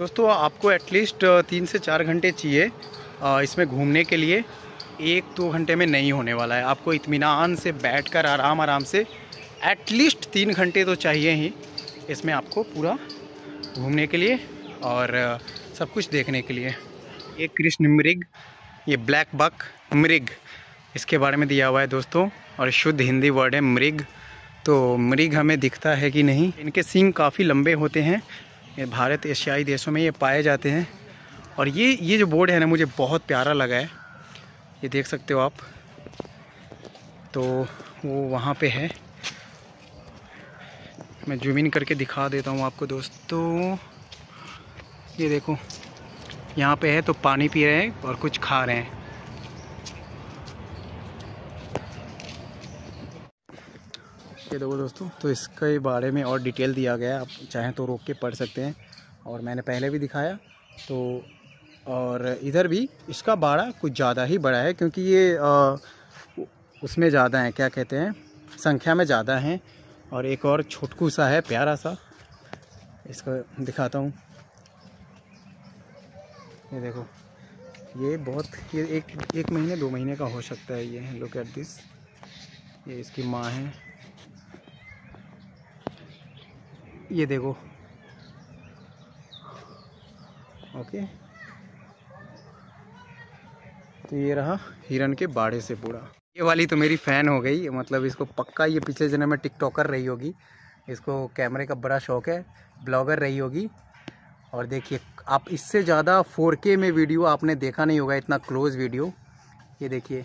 दोस्तों आपको एटलीस्ट 3 से 4 घंटे चाहिए इसमें घूमने के लिए। 1-2 घंटे में नहीं होने वाला है। आपको इत्मीनान से बैठकर आराम से एटलीस्ट 3 घंटे तो चाहिए ही इसमें आपको पूरा घूमने के लिए और सब कुछ देखने के लिए। एक कृष्ण मृग, ये ब्लैक बक मृग, इसके बारे में दिया हुआ है दोस्तों, और शुद्ध हिंदी वर्ड है मृग। तो मृग हमें दिखता है कि नहीं। इनके सींग काफ़ी लंबे होते हैं। ये भारत एशियाई देशों में ये पाए जाते हैं। और ये जो बोर्ड है ना, मुझे बहुत प्यारा लगा है, ये देख सकते हो आप। तो वो वहाँ पे है, मैं जूम इन करके दिखा देता हूँ आपको दोस्तों। ये देखो यहाँ पे है, तो पानी पी रहे हैं और कुछ खा रहे हैं। ये देखो दोस्तों, तो इसके बारे में और डिटेल दिया गया है, आप चाहें तो रोक के पढ़ सकते हैं। और मैंने पहले भी दिखाया तो, और इधर भी इसका बाड़ा कुछ ज़्यादा ही बड़ा है, क्योंकि ये उसमें ज़्यादा है, क्या कहते हैं, संख्या में ज़्यादा हैं। और एक और छोटकू सा है, प्यारा सा, इसको दिखाता हूँ। ये देखो, ये बहुत, ये एक महीने 2 महीने का हो सकता है। ये लुक एट दिस, ये इसकी माँ है। ये देखो, ओके। तो ये रहा हिरण के बाड़े से पूरा। ये वाली तो मेरी फ़ैन हो गई, मतलब इसको पक्का, ये पिछले जन्म में टिकटॉकर रही होगी, इसको कैमरे का बड़ा शौक़ है, ब्लॉगर रही होगी। और देखिए आप, इससे ज़्यादा 4K में वीडियो आपने देखा नहीं होगा, इतना क्लोज वीडियो। ये देखिए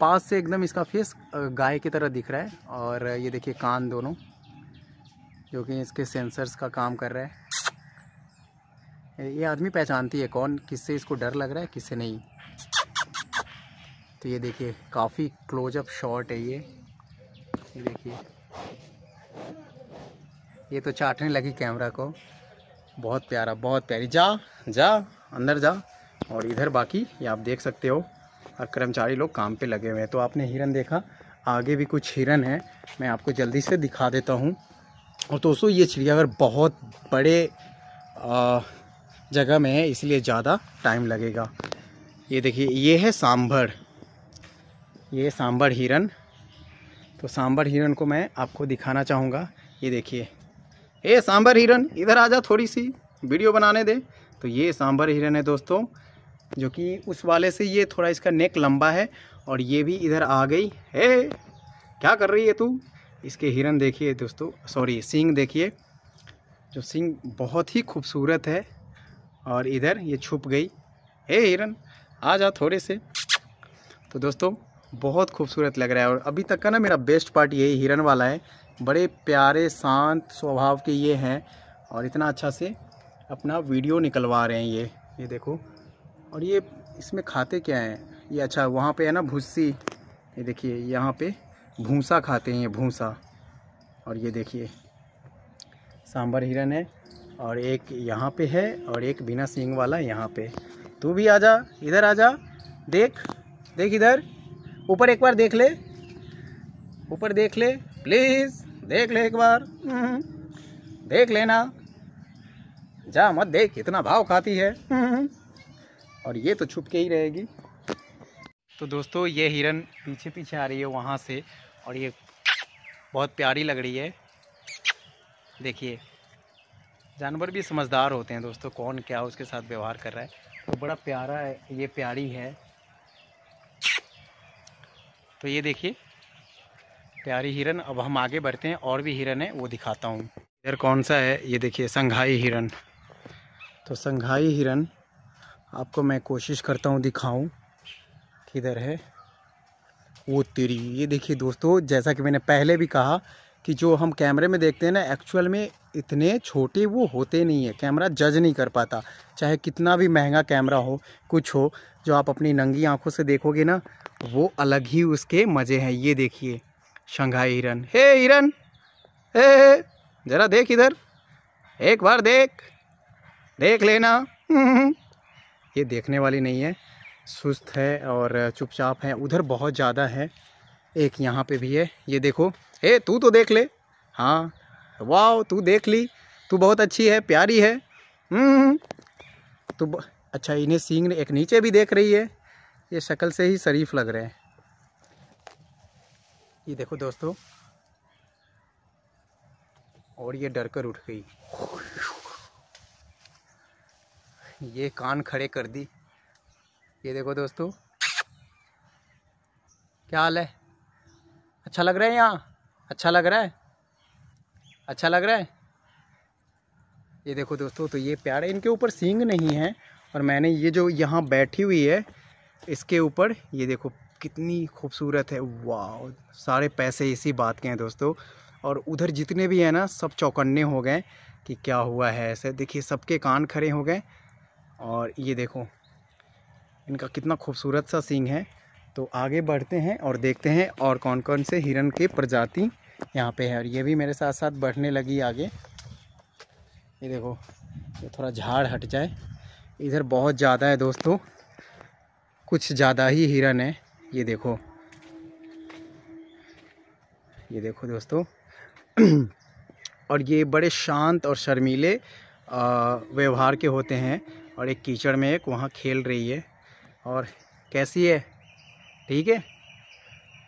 पास से एकदम इसका फेस गाय की तरह दिख रहा है। और ये देखिए कान दोनों, जो कि इसके सेंसर्स का काम कर रहा है। ये आदमी पहचानती है कौन, किससे इसको डर लग रहा है, किससे नहीं। तो ये देखिए काफ़ी क्लोजअप शॉट है ये देखिए, ये तो चाटने लगी कैमरा को। बहुत प्यारा, बहुत प्यारी। जा जा अंदर जा। और इधर बाकी ये आप देख सकते हो, और कर्मचारी लोग काम पे लगे हुए हैं। तो आपने हिरन देखा, आगे भी कुछ हिरन है, मैं आपको जल्दी से दिखा देता हूँ। और दोस्तों ये चिड़ियाघर बहुत बड़े जगह में है, इसलिए ज़्यादा टाइम लगेगा। ये देखिए, ये है सांभर, ये सांभर हिरन। तो सांभर हिरन को मैं आपको दिखाना चाहूँगा। ये देखिए, ए सांभर हिरन इधर आ जा, थोड़ी सी वीडियो बनाने दे। तो ये सांभर हिरन है दोस्तों, जो कि उस वाले से ये थोड़ा, इसका नेक लंबा है। और ये भी इधर आ गई। ए क्या कर रही है तू। इसके हिरन देखिए दोस्तों, सॉरी सींग देखिए, जो सींग बहुत ही खूबसूरत है। और इधर ये छुप गई। ए हिरन आ जा थोड़े से। तो दोस्तों बहुत खूबसूरत लग रहा है। और अभी तक का ना मेरा बेस्ट पार्ट यही हिरन वाला है। बड़े प्यारे शांत स्वभाव के ये हैं, और इतना अच्छा से अपना वीडियो निकलवा रहे हैं ये देखो। और ये इसमें खाते क्या हैं ये, अच्छा वहाँ पर है ना भूसी, ये देखिए यहाँ पर भूसा खाते हैं, ये भूसा। और ये देखिए सांभर हिरन है, और एक यहाँ पे है, और एक बिना सींग वाला यहाँ पे। तू भी आजा, इधर आजा, देख देख इधर, ऊपर एक बार देख ले, ऊपर देख ले प्लीज़, देख ले एक बार, देख लेना, जा मत देख, इतना भाव खाती है। और ये तो छुप के ही रहेगी। तो दोस्तों ये हिरन पीछे पीछे आ रही है वहाँ से, और ये बहुत प्यारी लग रही है। देखिए जानवर भी समझदार होते हैं दोस्तों, कौन क्या उसके साथ व्यवहार कर रहा है। तो बड़ा प्यारा है, ये प्यारी है। तो ये देखिए प्यारी हिरन। अब हम आगे बढ़ते हैं, और भी हिरन है वो दिखाता हूँ। इधर कौन सा है ये देखिए, संघाई हिरन। तो संघाई हिरन आपको मैं कोशिश करता हूँ दिखाऊँ, किधर है वो तेरी। ये देखिए दोस्तों, जैसा कि मैंने पहले भी कहा कि जो हम कैमरे में देखते हैं ना, एक्चुअल में इतने छोटे वो होते नहीं है, कैमरा जज नहीं कर पाता, चाहे कितना भी महंगा कैमरा हो, कुछ हो। जो आप अपनी नंगी आंखों से देखोगे ना, वो अलग ही उसके मज़े हैं। ये देखिए संघाई हिरन। हे हिरन, हे ज़रा देख इधर, एक बार देख, देख लेना। ये देखने वाली नहीं है, सुस्त है और चुपचाप है। उधर बहुत ज़्यादा है, एक यहाँ पे भी है। ये देखो, ए तू तो देख ले, हाँ वाह तू देख ली, तू बहुत अच्छी है, प्यारी है। तो अच्छा इन्हें सींग एक नीचे भी देख रही है, ये शक्ल से ही शरीफ लग रहे हैं। ये देखो दोस्तों, और ये डर कर उठ गई, ये कान खड़े कर दी। ये देखो दोस्तों, क्या हाल है? अच्छा लग रहा है यहाँ? अच्छा लग रहा है? अच्छा लग रहा है? ये देखो दोस्तों, तो ये प्यारे, इनके ऊपर सींग नहीं है और मैंने ये जो यहाँ बैठी हुई है इसके ऊपर, ये देखो कितनी खूबसूरत है। वाह, सारे पैसे इसी बात के हैं दोस्तों। और उधर जितने भी हैं ना, सब चौकन्ने हो गए कि क्या हुआ है ऐसे। देखिए सबके कान खड़े हो गए और ये देखो इनका कितना खूबसूरत सा सींग है। तो आगे बढ़ते हैं और देखते हैं और कौन कौन से हिरण के प्रजाति यहाँ पे है। और ये भी मेरे साथ साथ बढ़ने लगी आगे। ये देखो, ये थोड़ा झाड़ हट जाए, इधर बहुत ज़्यादा है दोस्तों, कुछ ज़्यादा ही हिरण है। ये देखो, ये देखो दोस्तों, और ये बड़े शांत और शर्मीले व्यवहार के होते हैं। और एक कीचड़ में एक वहाँ खेल रही है। और कैसी है? ठीक है?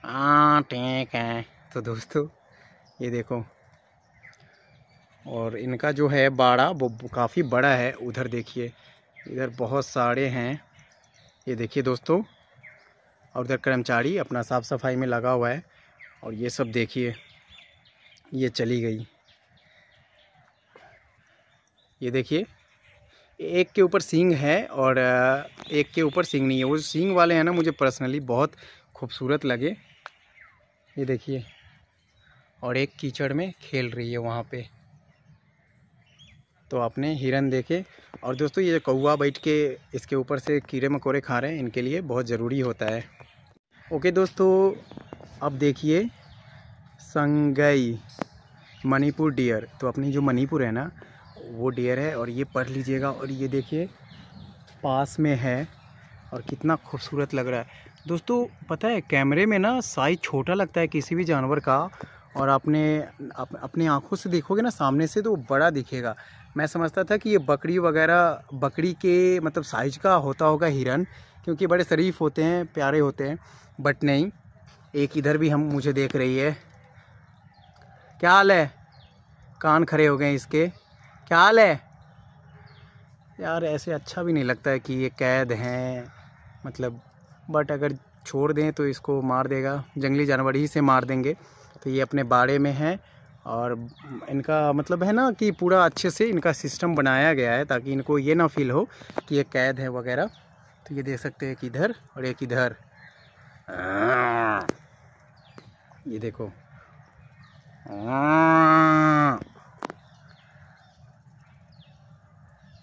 हाँ ठीक है। तो दोस्तों ये देखो, और इनका जो है बाड़ा वो काफ़ी बड़ा है। उधर देखिए, इधर बहुत सारे हैं। ये देखिए दोस्तों, और उधर कर्मचारी अपना साफ़ सफाई में लगा हुआ है। और ये सब देखिए, ये चली गई। ये देखिए, एक के ऊपर सींग है और एक के ऊपर सींग नहीं है। वो सींग वाले हैं ना, मुझे पर्सनली बहुत खूबसूरत लगे। ये देखिए, और एक कीचड़ में खेल रही है वहाँ पे। तो आपने हिरन देखे। और दोस्तों ये कौवा बैठ के इसके ऊपर से कीड़े मकोड़े खा रहे हैं, इनके लिए बहुत ज़रूरी होता है। ओके दोस्तों, अब देखिए संगाई मणिपुर डियर। तो अपनी जो मणिपुर है ना, वो डियर है। और ये पढ़ लीजिएगा। और ये देखिए पास में है, और कितना खूबसूरत लग रहा है दोस्तों। पता है कैमरे में ना साइज़ छोटा लगता है किसी भी जानवर का, और आपने अपने आँखों से देखोगे ना सामने से, तो बड़ा दिखेगा। मैं समझता था कि ये बकरी वगैरह, बकरी के मतलब साइज़ का होता होगा हिरन, क्योंकि बड़े शरीफ होते हैं, प्यारे होते हैं। बट नहीं, एक इधर भी हम मुझे देख रही है। क्या हाल है? कान खड़े हो गए इसके। क्या हाल है यार? ऐसे अच्छा भी नहीं लगता है कि ये कैद हैं मतलब, बट अगर छोड़ दें तो इसको मार देगा, जंगली जानवर ही से मार देंगे। तो ये अपने बाड़े में है, और इनका मतलब है ना कि पूरा अच्छे से इनका सिस्टम बनाया गया है ताकि इनको ये ना फील हो कि ये कैद है वगैरह। तो ये देख सकते हैं कि इधर और एक इधर। ये देखो,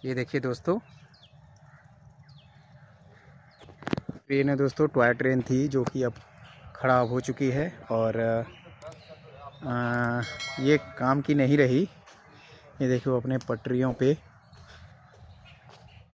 ये देखिए दोस्तों, ट्रेन है दोस्तों, टॉय ट्रेन थी जो कि अब खराब हो चुकी है और ये काम की नहीं रही। ये देखो अपने पटरियों पे